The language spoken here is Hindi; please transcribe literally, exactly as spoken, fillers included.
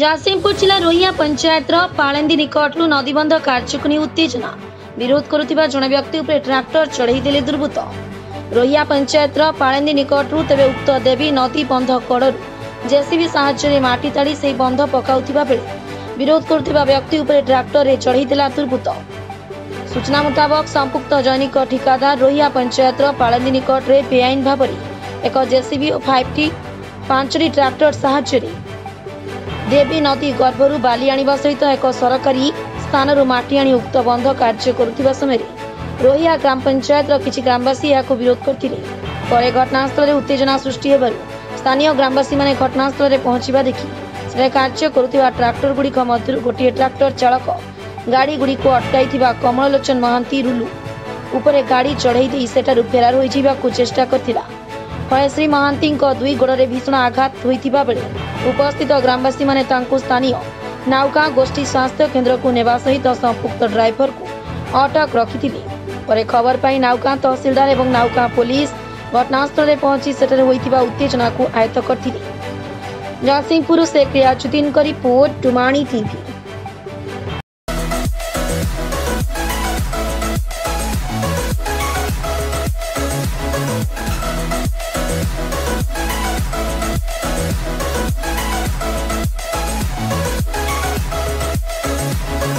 जासिमपुर जिला रोहिया पंचायत पाळेंदी निकटू नदीबंध कार्यक्रम उत्तेजना विरोध करुवा जड़े व्यक्ति उपर ट्रैक्टर चढ़ई दुर्बृत्त। रोहिया पंचायत पाळेंदी निकटू तेज उक्त देवी नदी बंध कड़ू जेसीबी साहाय्य माटी ताड़ी से बंध पकाउथिबा बेले विरोध करुवा व्यक्ति उपर ट्रैक्टर चढ़ई दुर्बृत्त। सूचना मुताबक संपुक्त जैनिक ठिकादार रोहिया पंचायत पाळेंदी निकट में बेआईन भाव में एक जेसीबी और फाइव टी पांचटी ट्रैक्टर साहाय्य देवी नदी गर्भरू बाली आनिबा सहित एक सरकारी स्थानरू माटी आनी उक्त बंध कार्य करुवा समय रोहिया ग्राम पंचायत किछि ग्रामवासी यहाको विरोध करथिले। परे घटनास्थल उत्तेजना सृष्टि हेबारु स्थानीय ग्रामवासी माने घटनास्थल में पहुंचवा देखि से कार्य करुवा ट्रैक्टर गुड़िक मध्यरू गोटे ट्रैक्टर चालक गाड़ी गुड़िक अटकाइथिबा कमललोचन महांती रुलु उपरे गाड़ी चढ़ई देई सेठारू फेरार होई जिबाकु चेष्टा करथिला। फले श्री महांती दुई गोड़े भीषण आघात होता बेले उपस्थित ग्रामवासी माने स्थानीय नाउका गोष्ठी स्वास्थ्य केन्द्र को नेवा सहित संपुक्त ड्राइवर को अटक रखी पर खबर पाई नाउका तहसीलदार एवं नाउका पुलिस घटनास्थल पहुंची सेठारे होइथिबा उत्तेजना को आयत्त करथिले। जयसिंहपुर से क्रियाजुद्दीन रिपोर्ट टुमाणी टीवी।